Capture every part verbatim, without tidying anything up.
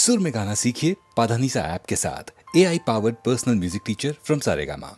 सुर में गाना सीखिए पाधानीसा ऐप के साथ। AI powered personal music teacher from Saregama.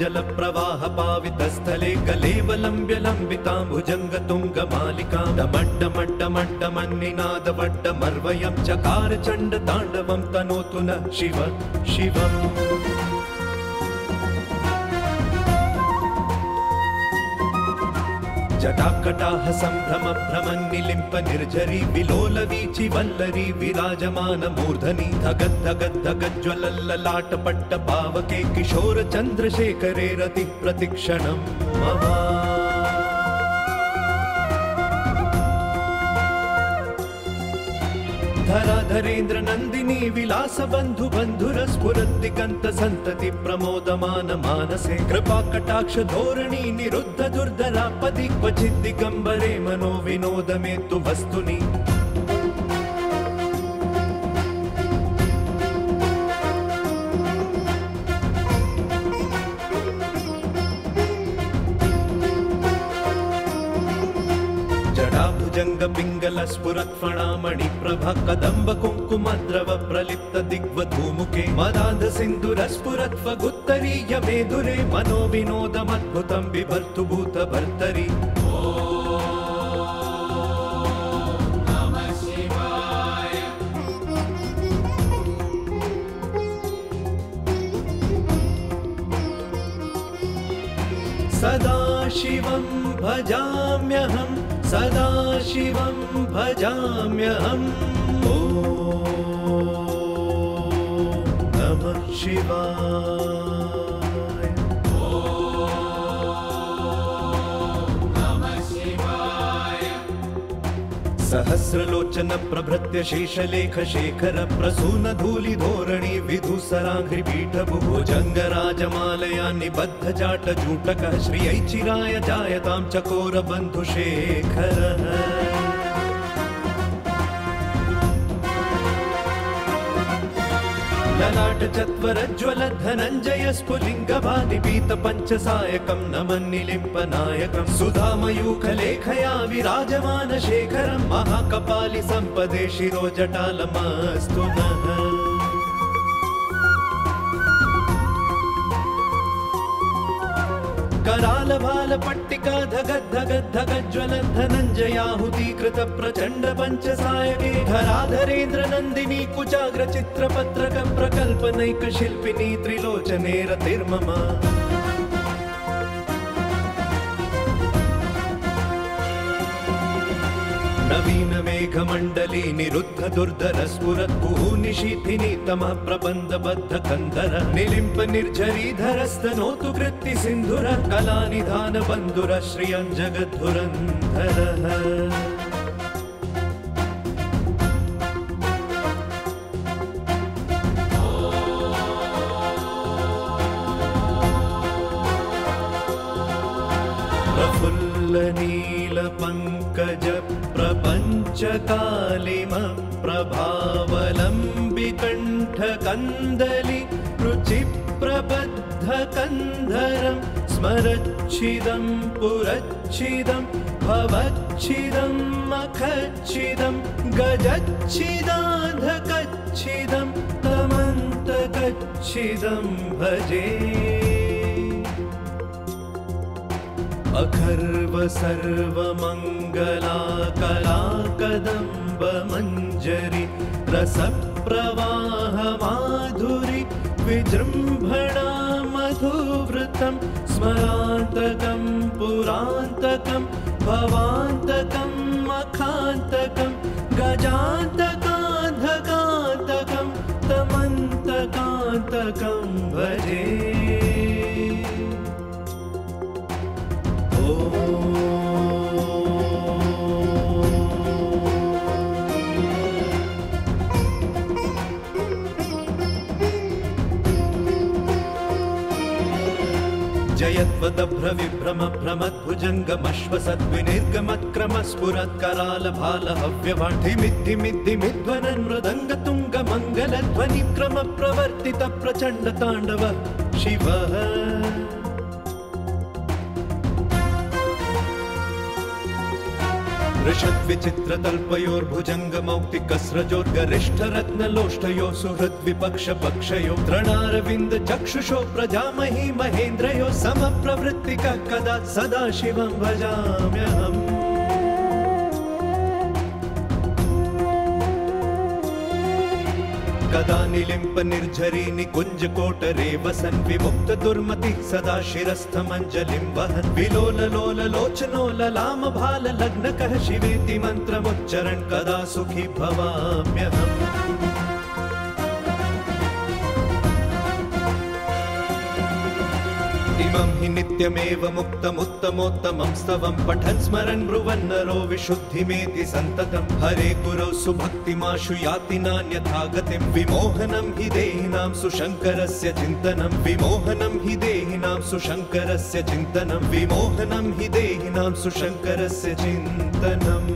जल प्रवाह पावितस्थले कलेवलम्ब्य लम्बिताम्बुजङ्ग तुङ्ग मालिका डमड्ड मड्ड मड्ड मन्निनाद वड्ड मर्वयं चकार चण्ड ताण्डवं तनोतु न शिव शिवम् जटाकटाह सम्भ्रम भ्रमन्निलिम्प निर्झरी विलोल वीचि वल्लरी विराजमान मूर्धनि धगद् धगद् धगज्ज्वलल्ललाट पट्ट पावके किशोर चन्द्रशेखरे रति प्रतिक्षणं मम धराधरेन्द्र नन्दिनी विलास बन्धु बन्धुर स्फुरति कन्त सन्तति प्रमोदमान मानसे कृपा कटाक्ष धोरणी निरुद्ध दुर्धरापदि क्वचित् दिगम्बरे मनो विनोद मे तु वस्तुनि स्फुरत्फणामणि प्रभा कदम्ब कुङ्कुमद्रव प्रलिप्त दिग्वधूमुखे मदाध सिन्धुरस्फुरत्वगुत्तरीय मेधुरे मनो विनोदमद्भुतं बिभर्तुभूत भर्तरि सदा शिवं भजाम्यहं सदा शिवं भजाम्यहम् ॐ नमः शिवाय ॐ नमः शिवाय सहस्रलोचन प्रभृत्य शेषलेख शेखर प्रसून धूलि धोरणी विधुसराघ्रिपीठ भुजङ्गराजमालया निबद्ध जाट जूटकः श्रियैचिराय जायतां चकोर बन्धुशेखरः ललाट चत्वरज्ज्वल धनञ्जय स्फुलिङ्गवादिपीत पञ्चसायकं नमन्निलिम्पनायकं सुधामयूखलेखया विराजमान शेखरं महाकपालि सम्पदे शिरोजटालमस्तु नः कराल भाल पट्टिका धगद् धगद् धगज्ज्वल धनञ्जयाहुतीकृत प्रचण्ड पञ्चसायके धराधरेन्द्र नन्दिनी कुचाग्र चित्रपत्रक प्रकल्पनैक शिल्पिनी त्रिलोचने रतिर्मम नवीन मेघमण्डली निरुद्ध दुर्धर स्फुरत् भूनिशीथिनी तमः प्रबन्धबद्ध कन्धर निलिम्प निर्झरीधरस्तनोतु कृत्ति सिन्धुर कलानिधान बन्धुर श्रियं जगद्धुरन्धरः कालिमप्रभावलम्बिकण्ठकन्दलि रुचिप्रबद्धकन्धरं स्मरच्छिदं पुरच्छिदं भवच्छिदं मखच्छिदं गजच्छिदाधकच्छिदं तमन्तकच्छिदं भजे अखर्व सर्वमङ्गलाकलाकदम्ब मञ्जरि रसप्रवाह माधुरि विजृम्भणा मधुवृतं स्मरान्तकं पुरान्तकं भवान्तकं मखान्तकं गजान्तकान्तकान्तकं तमन्तकान्तकं भजे जयद्वदभ्र विभ्रम भ्रमद्भुजङ्गमश्वसद्विनिर्गमक्रमस्फुरत्करालभालहव्यवाढिमिद्धिमिद्धिमिध्वनन् मृदङ्गतुङ्गमङ्गलध्वनिक्रमप्रवर्तितप्रचण्डताण्डव शिवः ऋषद्विचित्रतल्पयोर्भुजङ्गमौक्तिकस्रजोर्गरिष्ठरत्नलोष्ठयोः सुहृद्विपक्षपक्षयोः द्रणारविन्दचक्षुषो प्रजामही महेन्द्रयोः समप्रवृत्तिकः कदा सदा शिवं भजाम्यहम् कदा निलिम्प निर्झरी निकुञ्जकोटरे वसन् विमुक्तदुर्मतिः सदा शिरस्थमञ्जलिं वहन् विलोललोललोचनो ललामभाललग्नकः शिवेति मन्त्रमुच्चरन् कदा सुखी भवाम्यहम् इमं हि नित्यमेव मुक्तमुत्तमोत्तमं स्तवं पठन् स्मरन् ब्रुवन्नरो विशुद्धिमेति सन्ततं हरे गुरौ सुभक्तिमाशु याति नान्यथा गतिं विमोहनं हि देहिनां सुशङ्करस्य चिन्तनं विमोहनं हि देहिनां सुशङ्करस्य चिन्तनं विमोहनं हि देहिनां सुशङ्करस्य चिन्तनम्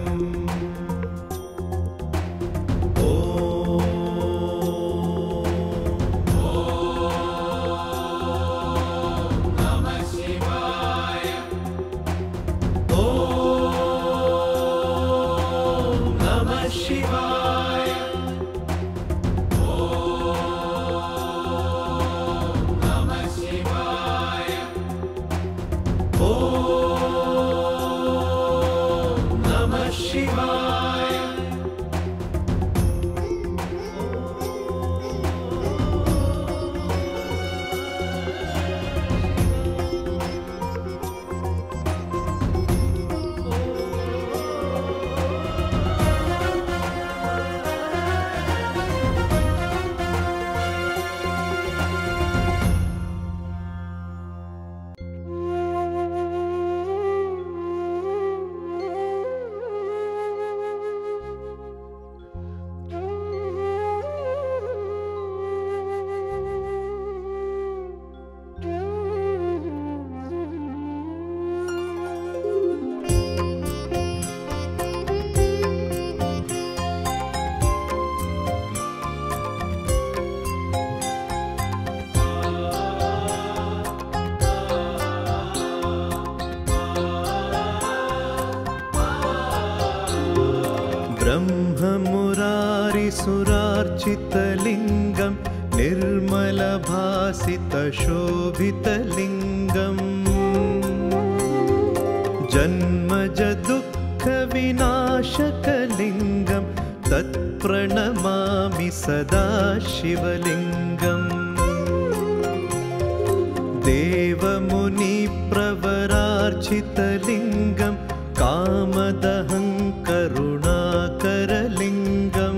चितलिंगं निर्मलभासितशोभितलिंगं जन्मज दुःखविनाशकलिंगं तत्प्रणमामि सदा शिवलिंगं देवमुनिप्रवरार्चितलिंगं कामदहं करुणाकरलिंगं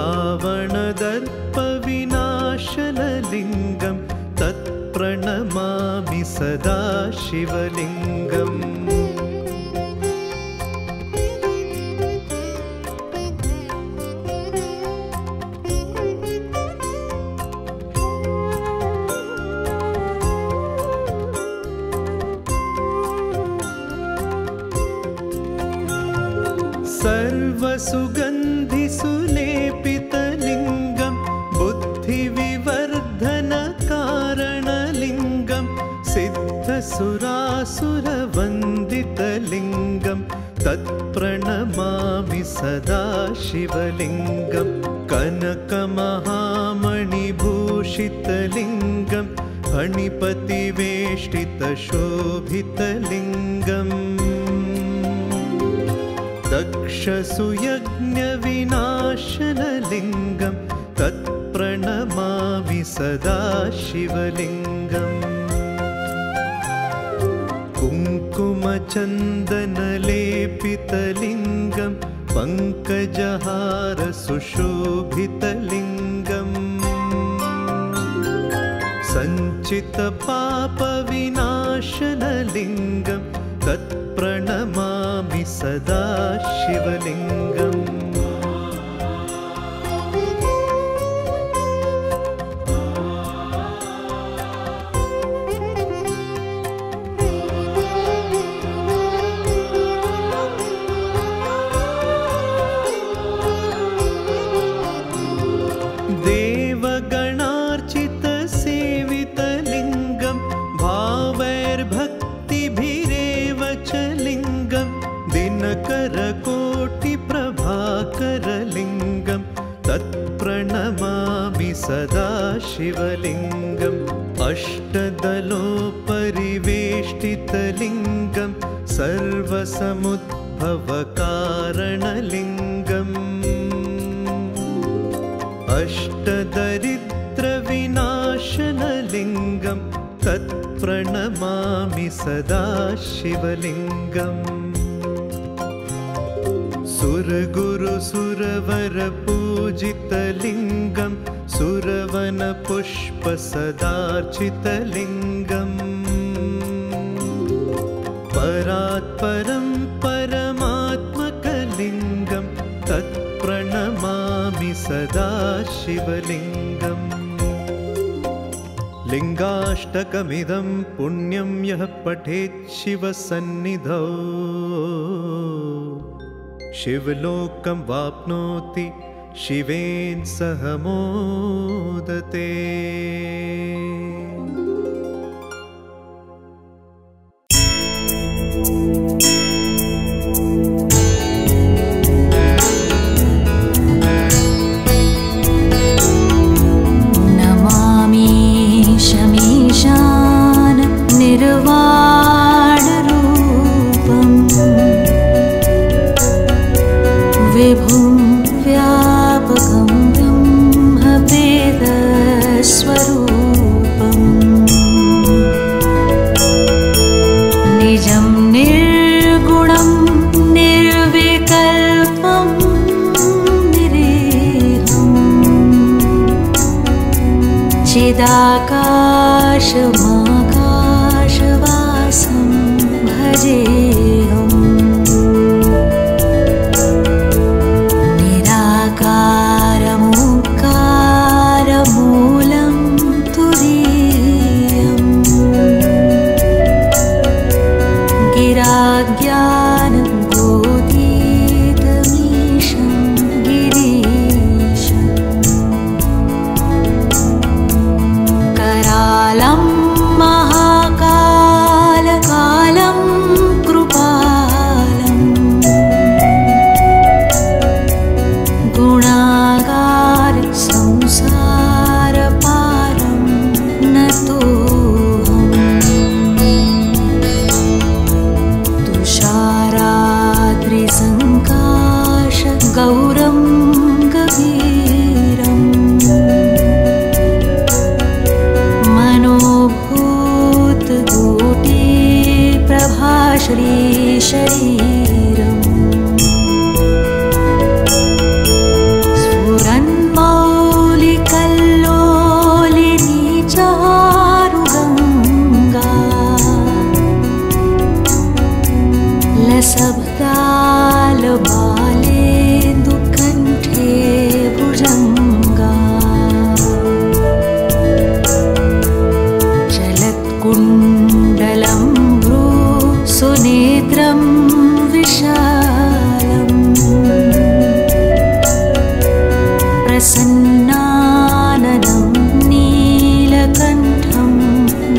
रावणदर्पविनाशनलिङ्गं तत्प्रणमामि सदा शिवलिङ्गम् सर्वसुगन्धिसुलेपितलिङ्गं बुद्धिविवर्धनकारणलिङ्गं सिद्धसुरा सुरवंदितलिंगं तत्प्रणमामि सदा शिवलिंगं कनकमहामणिभूषितलिंगं फणिपतिवेष्टितशोभितलिंगं दक्षसुयज्ञविनाशनलिंगं तत्प्रणमामि सदा शिवलिंगम्। कुङ्कुमचन्दनलेपितलिङ्गं पङ्कजहारसुशोभितलिङ्गं सञ्चितपापविनाशनलिङ्गं तत्प्रणमामि सदा शिवलिङ्गम्। सदा शिवलिंगं अष्टदलोपरिवेष्टितलिंगं सर्वसमुद्भवकारणलिंगं अष्टदरिद्रविनाशनलिंगं तत्प्रणमामि सदा शिवलिंगं। सुरगुरुसुरवरपूजितलिंगं सुरवनपुष्पसदार्चितलिङ्गम् परात्परं परमात्मकलिङ्गं तत्प्रणमामि सदा शिवलिङ्गम्। लिङ्गाष्टकमिदं पुण्यं यः पठेत् शिवसन्निधौ शिवलोकं वाप्नोति शिवेन सह मोदते। नमामि शमीशान निर्वाण रूपं विभुं स्वरूपं निजं निर्गुणं निर्विकल्पं निरीहं चिदाकाशमाकाशवासं भजेऽहं।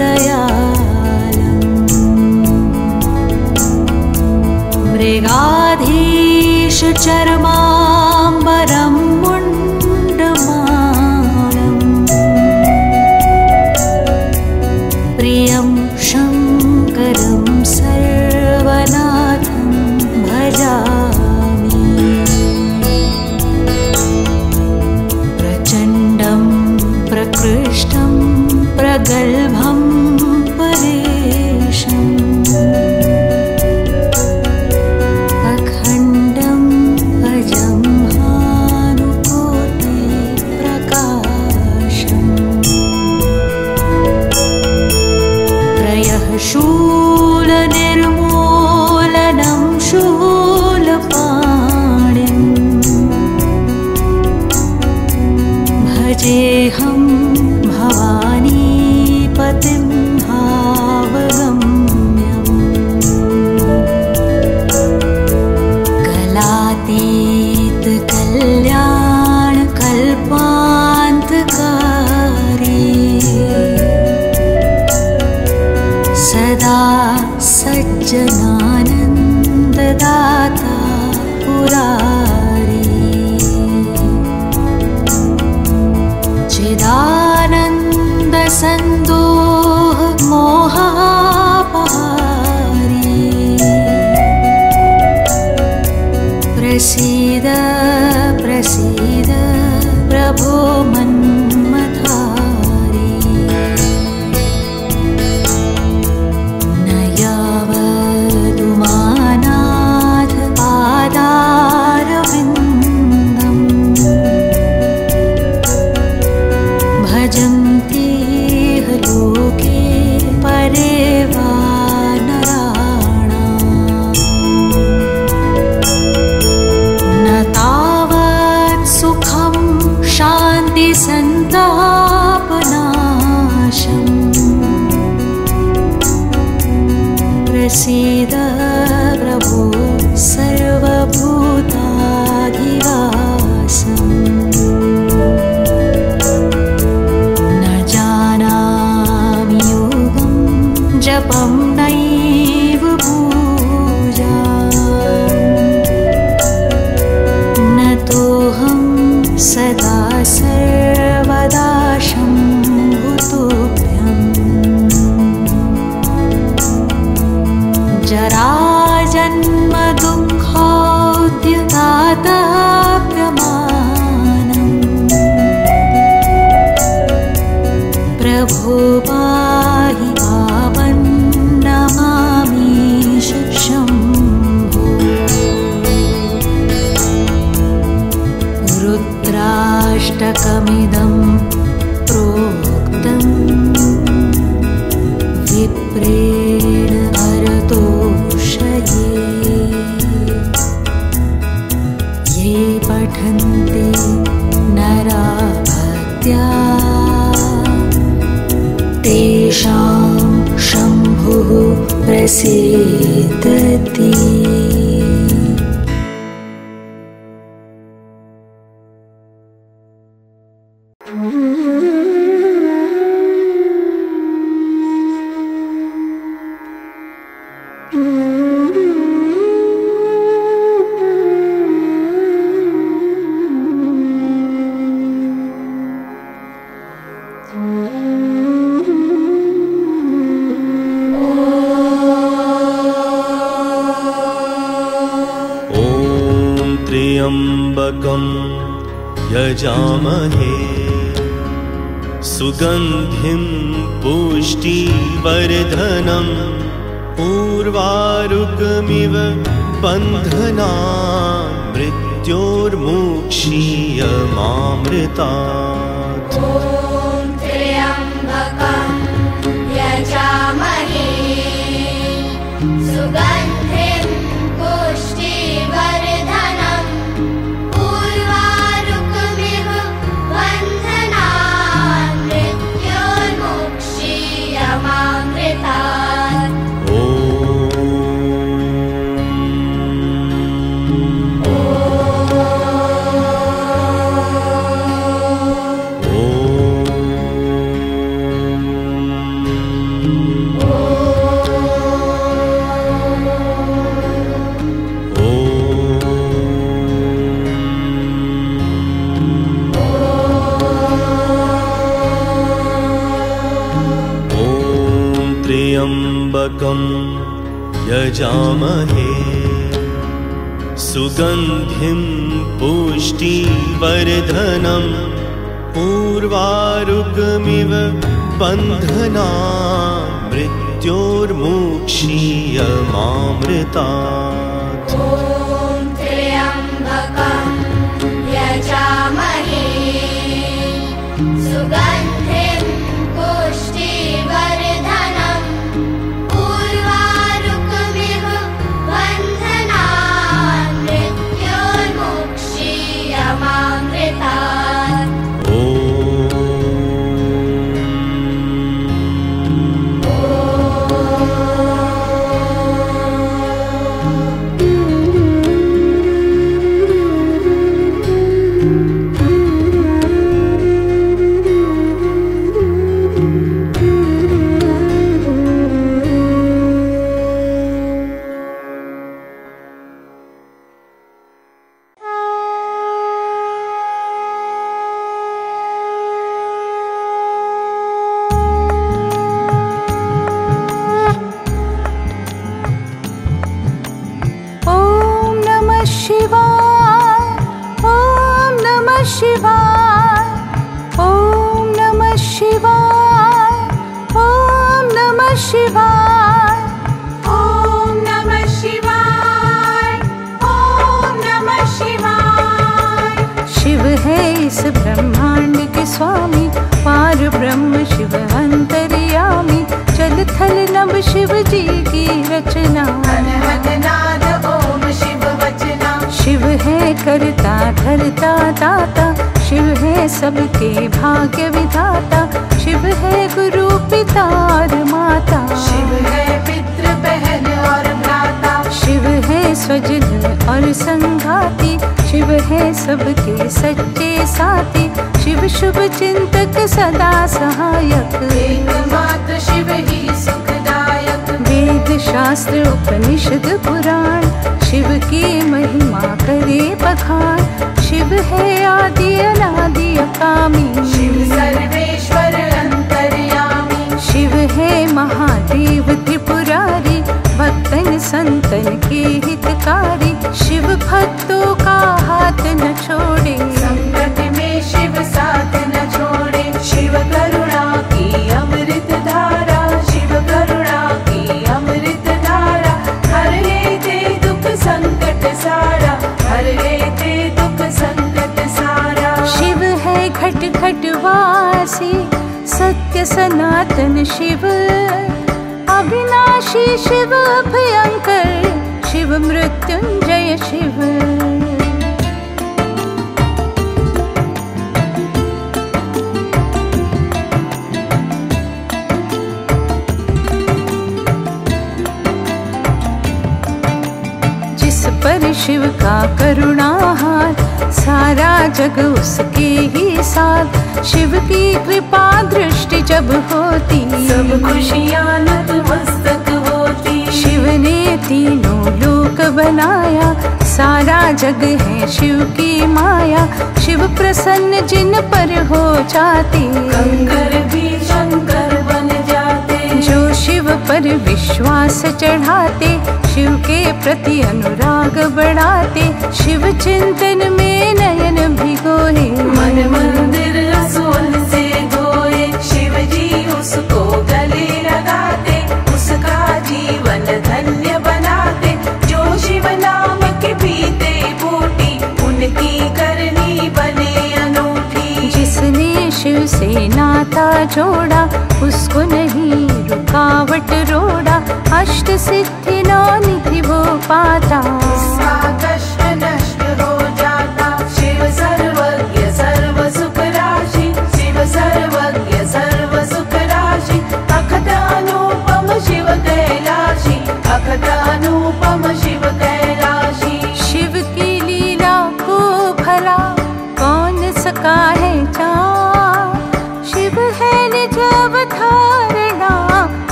दयालम् चर्मांबरम मुंडमालम प्रियं शंकरं सर्वनाथं भजामि प्रचंडं प्रकृष्टं प्रगल्भं परेशम् हम भवानी पतिं भावगम्यं कलातीत कल्याण कल्पान्तकारी सदा सज्जनानन्ददाता पुरा आनंद संदोह मोहापहारी प्रसीद प्रसीद प्रभो मन्मथारी न यावदुमानाथ पादारविन्द प्रसीद प्रभो सर्वभूताधिवासं न जानामि योगं जपं नैव पूजां न तोऽहं सदा सर्वदा शम्भुतोऽपि जरा जन्म दुःखौद्यतादाप्यमानं प्रभो पाहि पावनं नमामीश शम्भो रुद्राष्टकमिदं प्रोक्तं विप्रेण भरतो ये पठन्ति नरा भक्त्या तेषां शम्भुः प्रसीदति। यजामहे सुगंधिं पुष्टिवर्धनं उर्वारुकमिव बन्धनान् मृत्योर्मुक्षीय मामृतात्। ॐ त्र्यम्बकं यजामहे सुगंधिं पुष्टिवर्धनं यजामहे सुगंधिं पुष्टिवर्धनं पूर्वारुगमिव बन्धनान् मृत्योर्मुक्षीय मामृतात्। ॐ त्र्यम्बकं यजामहे सुगन्धिं पुष्टिवर्धनं पूर्वारुकमिव बन्धनान् मृत्योर्मुक्षीय मामृतात्।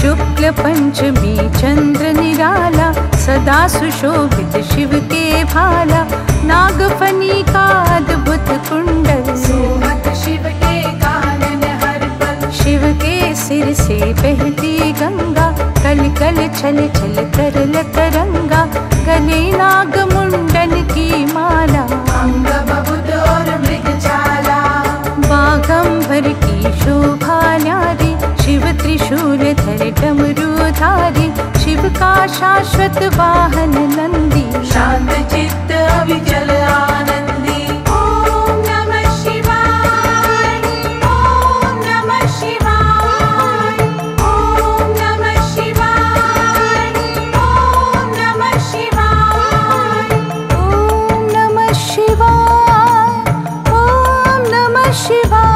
शुक्ल पंचमी चंद्र निराला, सदा सुशोभित शिव के भाला, नागफनी का अद्भुत कुंडल सोमत शिव के कानन हर पल, शिव के सिर से बहती गंगा, कल कल छल छल तरल तरंगा, गले नाग मुंडन की माला, अंग बहुत और मृगजाला, बागंबर की शोभा न्यारी, शिव त्रिशूल धर डमरूधारी, शिव का शाश्वत वाहन नंदी, शांत चित्त अविचल आनंदी। ओम नमः शिवाय, ओम नमः शिवाय, ओम नमः शिवाय, ओम नमः शिवाय, ओम नमः शिवाय, ओम नमः शिवाय,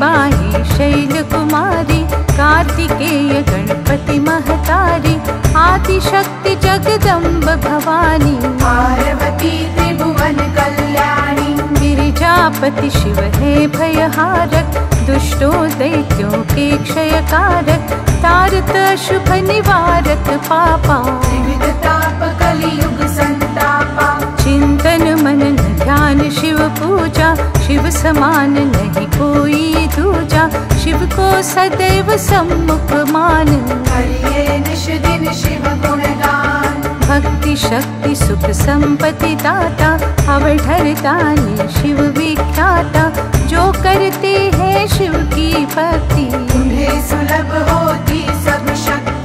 बाई शैल कुमारी, कार्तिकेय गणपति महतारी, आदिशक्ति जगदम्ब भवानी, पार्वती त्रिभुवन कल्याणी, गिरिजापति शिव है भयहारक, दुष्टों दैत्यों के क्षयकारक, तारत शुभ निवारक पापा, त्रिविध ताप कलियुग संतापा, चिंतन मनन ध्यान शिव पूजा, शिव समान नहीं कोई दूजा, शिव को सदैव सम्मुख मान, हरिये निश दिन शिव गुण गान, भक्ति शक्ति सुख संपत्ति दाता, अवधर दानी शिव विख्याता, जो करते हैं शिव की भक्ति, उन्हें सुलभ होती सब शक्ति।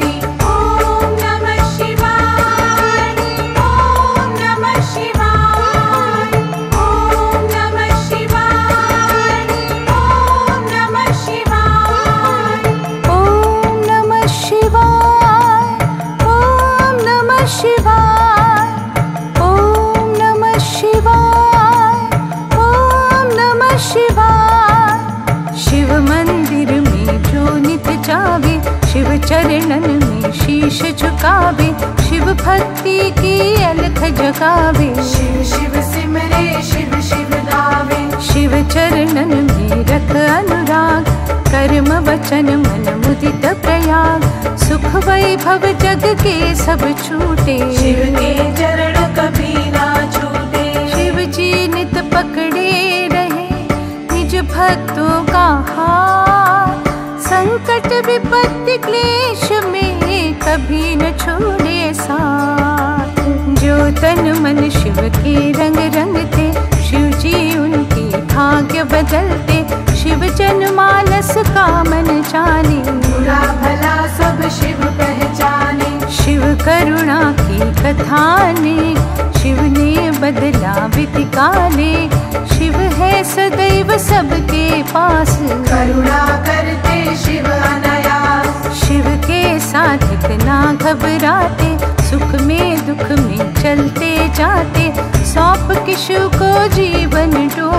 चरणन में शीश झुकावे, शिव भक्ति की अलख जगावे, शिव शिव सिमरे शिव शिव गावे, शिव चरणन में रख अनुराग, कर्म वचन मन मुदित प्रयाग, सुख वैभव जग के सब छूटे, शिव के चरण कभी ना छूटे, शिव जी नित पकड़े रहे निज भक्तों का हाथ, संकट विपत्ति क्लेश में कभी न छोड़े साथ, जो तन मन शिव के रंग रंगते, शिव जी उनके भाग्य बदलते, शिव जन मानस का मन जाने, बुरा भला सब शिव पहचाने, शिव करुणा की कथा ने, शिव ने बदला विधि काले, शिव है सदैव सबके पास, करुणा करते शिव अनायास, शिव के साथ इतना घबराते, सुख में दुख में चलते जाते, सौंप के शिव को जीवन दो,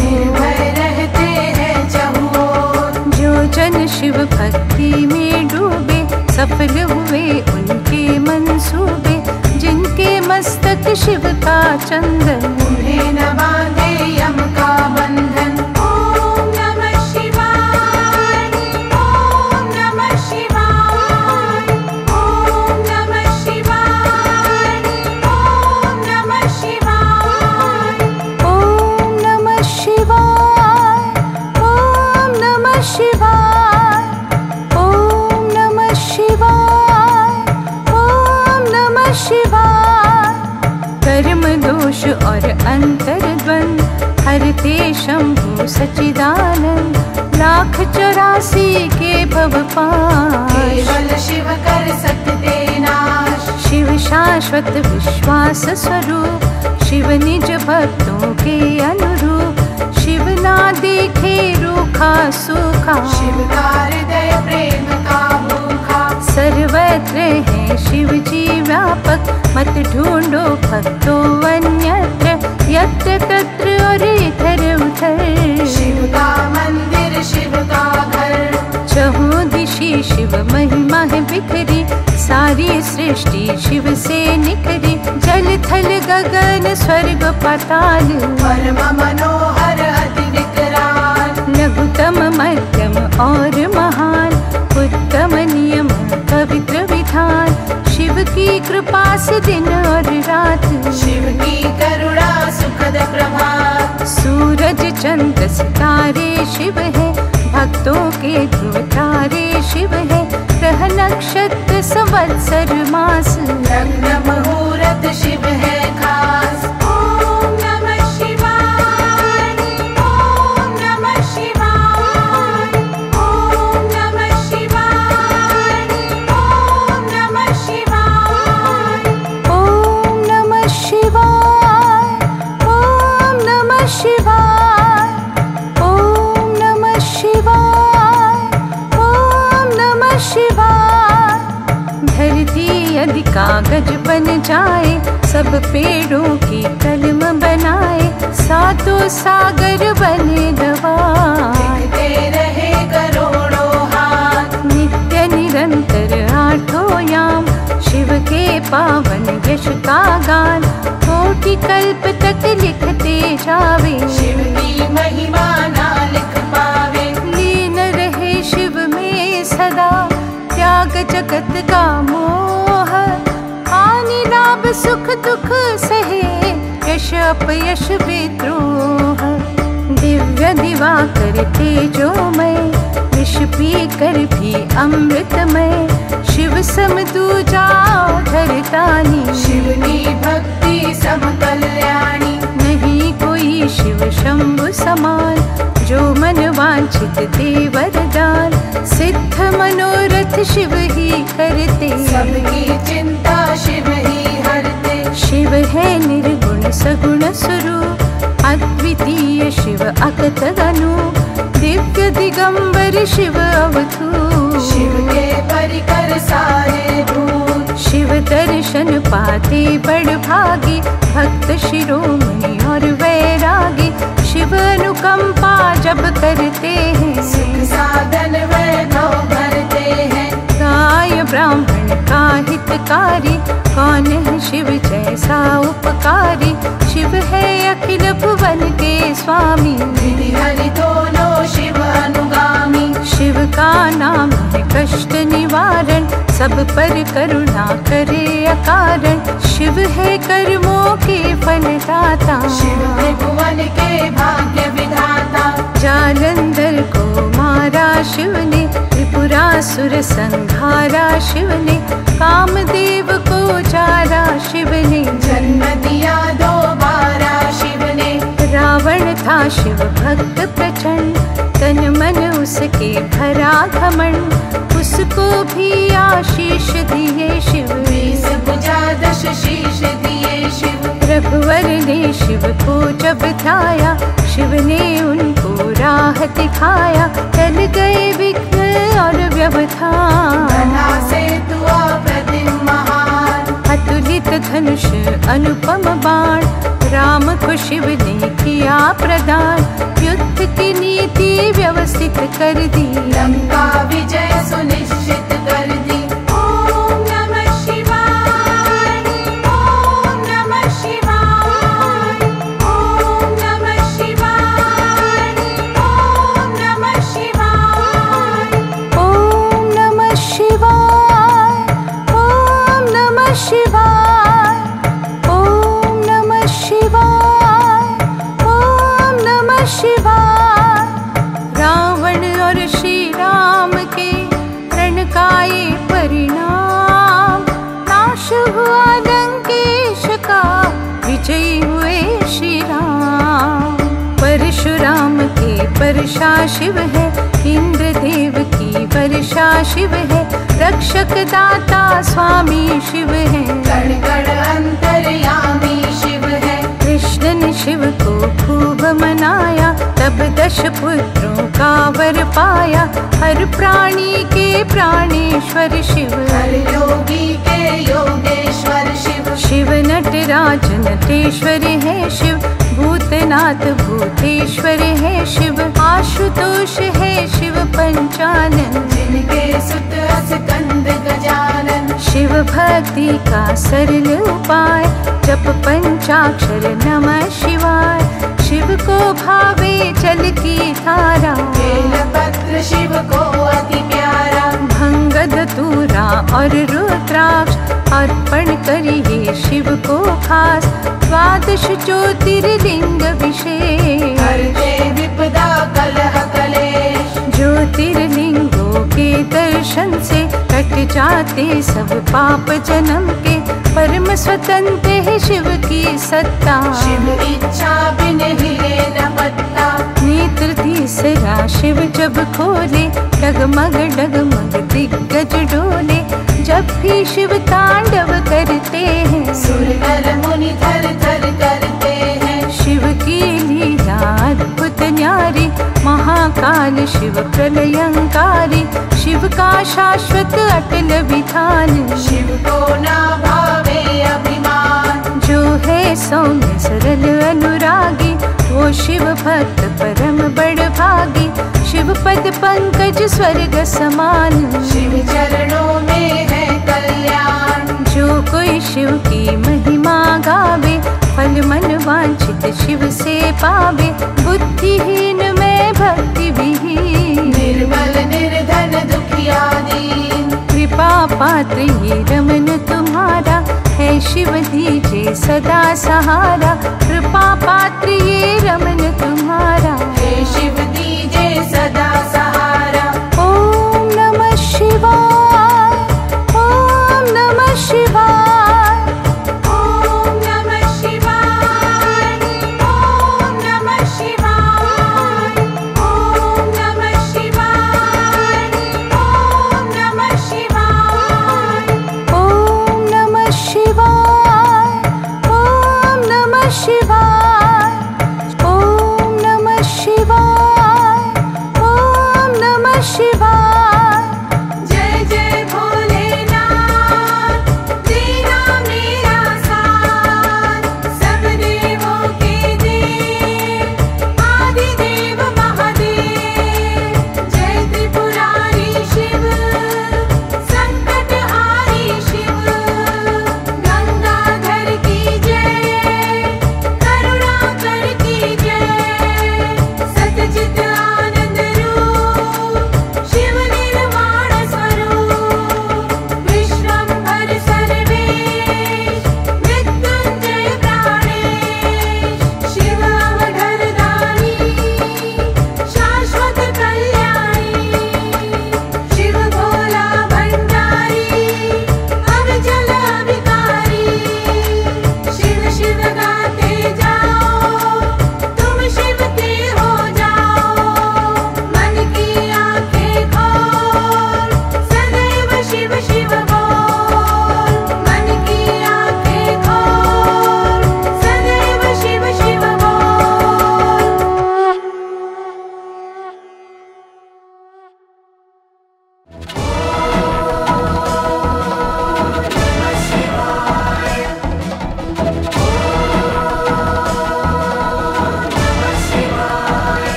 निर्भय रहते हैं चहुओर, जो जन शिव भक्ति में डूबे, सफल हुए उनके मंसूबे, जिनके मस्तक शिव का चंदन, उन्हें न बांधे यम का बंधन। और अंतर्द्वंद हरते शंभु सच्चिदानंद, लाख चौरासी के भव पार, केवल शिव कर सकते नाश, शिव शाश्वत विश्वास स्वरूप, शिव निज भक्तों के अनुरूप, शिव ना देखे रूखा सूखा, शिव का हृदय प्रेम का भूखा, सर्वत्र है शिव जी व्यापक, मत ढूंढो भक्तो अन्यत्र, यत्र तत्र और इधर उधर, शिव का मंदिर शिव का घर, चहुं दिशि शिव महिमा है बिखरी, सारी सृष्टि शिव से निखरी, जल विठल गगन स्वर्ग पाताल परम मनोहर अति विकराल लघुतम मध्यम और महान उत्तम नियम पवित्र विधान शिव की कृपा से दिन और रात शिव की करुणा सुखद प्रभात सूरज चंद्र सितारे शिव है भक्तों के ध्रुव तारे शिव है ग्रह नक्षत्र संवत्सर मास लग्न मुहूर्त शिव है खास। ओम नमः शिवाय ओम नमः शिवाय ओम नमः शिवाय ओम नमः शिवाय ओम नमः शिवाय ओम नमः शिवाय यदि कागज बन जाए सब पेड़ों की कलम बनाए सातों सागर बने दवा लिखते रहे करोड़ों हाथ नित्य निरंतर आठों याम शिव के पावन यश का गान कोटि कल्प तक लिखते जावे शिव की महिमा ना लिख पावे लीन रहे शिव में सदा त्याग जगत का मोह लाभ सुख दुख सहे यश अपयश विद्रोह दिव्य दिवाकर तेजोमय विष पी कर भी अमृतमय शिव सम तू जाओ धरतानी शिव की भक्ति सब कल्याणी नहीं कोई शिव शंभु समान जो मन वांछित दे वरदान सिद्ध मनोरथ शिव ही करते सबकी चिंता शिव ही हरते शिव है निर्गुण सगुण स्वरूप अद्वितीय शिव अकत अनु दिव्य दिगंबर शिव अवधूत शिव के परिकर सारे भूत शिव दर्शन पाते बड़ भागी भक्त शिरोमणि और वैरागी शिव अनुकंपा जब करते हैं सिद्ध साधन वैभव भरते हैं गाय ब्राह्मण का हितकारी कौन है शिव जैसा उपकारी शिव है अखिल भुवन के स्वामी निधि हरि दोनों शिव अनुगामी शिव का नाम है कष्ट निवारण सब पर करुणा करे अकारण शिव है कर्मों के फलदाता शिव भगवान के भाग्य विधाता जालंधर को मारा शिव ने त्रिपुरासुर संहारा शिव ने कामदेव को चारा शिव ने जन्म दिया दो बारा शिव ने रावण था शिव भक्त प्रचंड तन मन उसके भरा घमंड उसको भी आशीष दिए शिव बीस भुजा दश शीश दिए शिव रघुवर ने शिव को जब ध्याया शिव ने उनको राह दिखाया टल गए विघ्न और व्यवधान बना से तुआ प्रतिम महान अतुलित धनुष अनुपम बाण राम को शिव ने किया प्रदान युद्ध की नीति व्यवस्थित कर दी लंका विजय सुनिश्चित कर दी। ओम नमः शिवाय ओम नमः शिवाय ओम नमः शिवाय ओम नमः शिवाय ओम नमः शिवाय ओम नमः शिवाय परशुराम के वर्षा शिव है इंद्रदेव की वर्षा शिव है रक्षक दाता स्वामी शिव है कण कण अंतर्यामी शिव है कृष्ण ने शिव को खूब मनाया तब दश पुत्रों का वर पाया हर प्राणी के प्राणेश्वर शिव हर योगी के योगेश्वर शिव शिव नटराज नटेश्वर है शिव भूतनाथ भूतेश्वर है शिव आशुतोष है शिव पंचानन जिनके सुत अस्कंद गजानन शिव भक्ति का सरल उपाय, जप पंचाक्षर नमः शिवाय। शिव को भावे जल की धारा, बेलपत्र शिव को अति प्यारा। भंग धतूरा और रुद्राक्ष अर्पण करिए शिव को खास। द्वादश ज्योतिर्लिंग विशेष, हरते विपदा कलह कलेश। ज्योतिर्लिंगों के दर्शन से कट जाते सब पाप जन्म के। परम स्वतंत्र है शिव की सत्ता, शिव इच्छा बिन हिले न पत्ता। नेत्र तीसरा शिव जब खोले, डगमग डगमग दिग्गज डोले। जब भी शिव तांडव करते हैं, सुर नर मुनि थर थर करते हैं। शिव की लीला अद्भुत न्यारी, महाकाल शिव प्रलयंकारी। शिव का शाश्वत अटल विधान, शिव को ना भावे अभिमान। जो है सौम्य सरल अनुरागी, वो शिव भक्त परम बड़ भागी। शिव पद पंकज स्वर्ग समान, शिव चरणों में है कल्याण। जो कोई शिव की महिमा गावे, फल मन वांछित शिव से पावे। बुद्धिहीन में भक्ति विहीन, निर्मल निर्धन दुखिया दीन। कृपा पात्र ये रमन तुम्हारा है, शिव दीजिए सदा सहारा।